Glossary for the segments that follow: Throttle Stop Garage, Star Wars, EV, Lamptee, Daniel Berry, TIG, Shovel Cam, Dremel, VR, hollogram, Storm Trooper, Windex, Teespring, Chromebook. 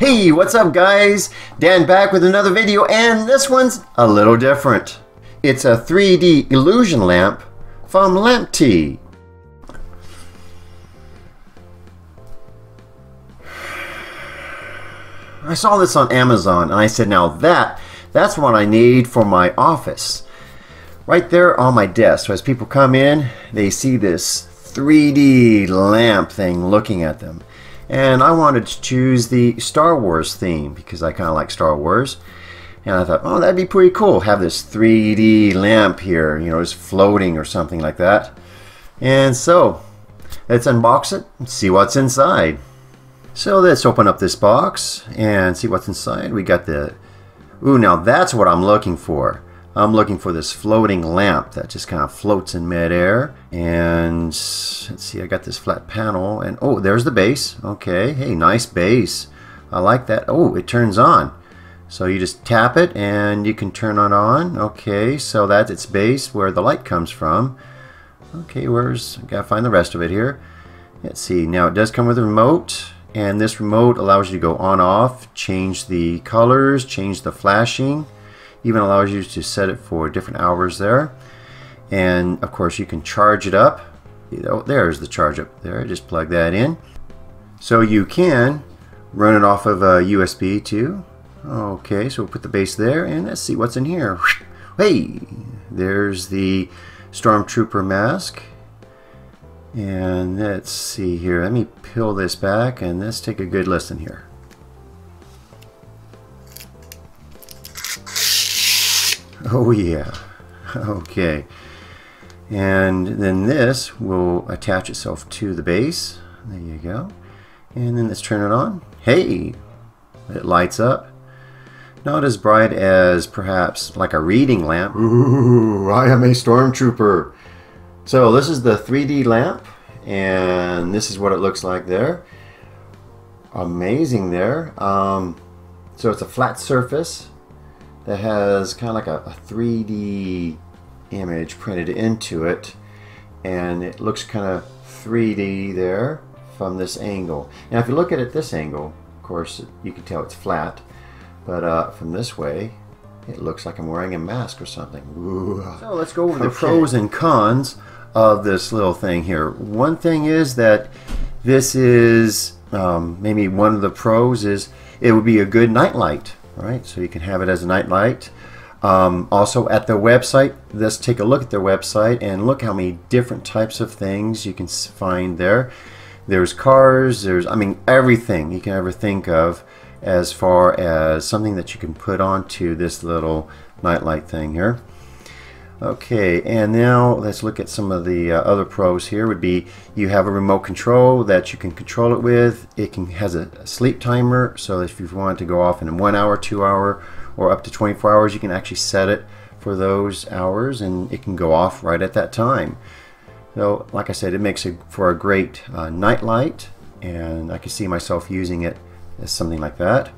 Hey, what's up guys? Dan back with another video, and this one's a little different. It's a 3D illusion lamp from Lamptee. I saw this on Amazon and I said, now that's what I need for my office. Right there on my desk. So as people come in, they see this 3D lamp thing looking at them. And I wanted to choose the Star Wars theme because I kind of like Star Wars. And I thought, oh, that'd be pretty cool. Have this 3D lamp here, you know, just floating or something like that. And so, let's unbox it and see what's inside. So let's open up this box and see what's inside. We got the, ooh, now that's what I'm looking for. I'm looking for this floating lamp that just kind of floats in midair. And let's see, I got this flat panel, and oh, there's the base. Okay, hey, nice base. I like that. Oh, it turns on. So you just tap it and you can turn it on. Okay, so that's its base where the light comes from. Okay, gotta find the rest of it here. Let's see, now it does come with a remote, and this remote allows you to go on, off, change the colors, change the flashing. Even allows you to set it for different hours there. And of course you can charge it up. Oh, there's the charge up there. Just plug that in. So you can run it off of a USB too. Okay, so we'll put the base there and let's see what's in here. Hey, there's the Stormtrooper mask. And let's see here. Let me peel this back and let's take a good listen here. Oh yeah, okay, and then this will attach itself to the base. There you go, and then let's turn it on. Hey, it lights up. Not as bright as perhaps like a reading lamp. Ooh, I am a stormtrooper. So this is the 3D lamp, and this is what it looks like there. Amazing there. So it's a flat surface that has kind of like a 3D image printed into it, and it looks kind of 3D there from this angle. Now if you look at it this angle, of course you can tell it's flat, but from this way it looks like I'm wearing a mask or something. Ooh. So let's go over the pros and cons of this little thing here. One thing is that this is maybe one of the pros is it would be a good nightlight. Alright, so you can have it as a night light. Also at their website, let's take a look at their website and look how many different types of things you can find there. There's cars, there's, I mean, everything you can ever think of as far as something that you can put onto this little nightlight thing here. Okay, and now let's look at some of the other pros here. Would be you have a remote control that you can control it with. It has a sleep timer, so if you want to go off in 1 hour, 2 hour, or up to 24 hours, you can actually set it for those hours, and it can go off right at that time. So, like I said, it makes it for a great night light, and I can see myself using it as something like that.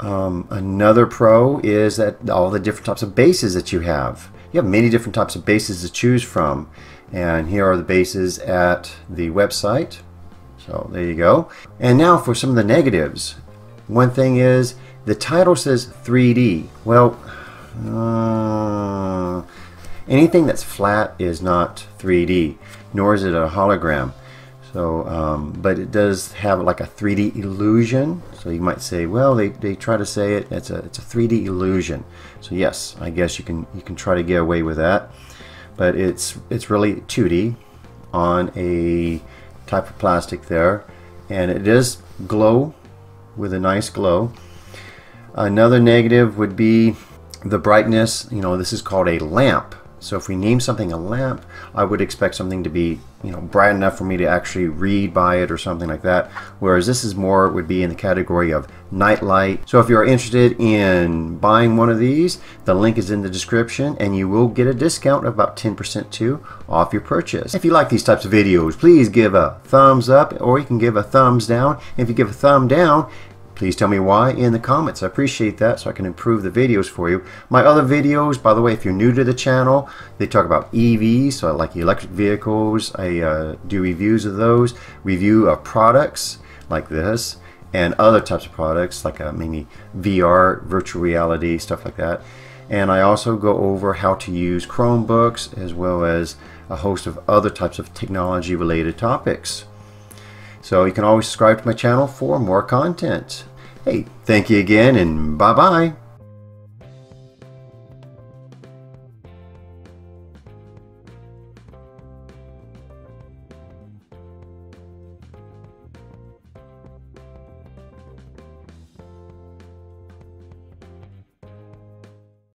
Another pro is that all the different types of bases that you have. You have many different types of bases to choose from, and here are the bases at the website. So there you go. And now for some of the negatives. One thing is the title says 3D. Well, anything that's flat is not 3D, nor is it a hologram. So, but it does have like a 3D illusion. So you might say, well, they try to say it. It's a 3D illusion. So yes, I guess you can try to get away with that. But it's really 2D on a type of plastic there, and it does glow with a nice glow. Another negative would be the brightness. You know, this is called a lamp. So if we name something a lamp, I would expect something to be, you know, bright enough for me to actually read by it or something like that. Whereas this is more, would be in the category of night light. So if you're interested in buying one of these, the link is in the description, and you will get a discount of about 10% too off your purchase. If you like these types of videos, please give a thumbs up, or you can give a thumbs down. If you give a thumb down, please tell me why in the comments. I appreciate that, so I can improve the videos for you. My other videos, by the way, if you're new to the channel, they talk about EVs, so I like electric vehicles. I do reviews of those, review of products like this, and other types of products like maybe VR, virtual reality, stuff like that. And I also go over how to use Chromebooks as well as a host of other types of technology related topics. So you can always subscribe to my channel for more content. Hey, thank you again, and bye-bye.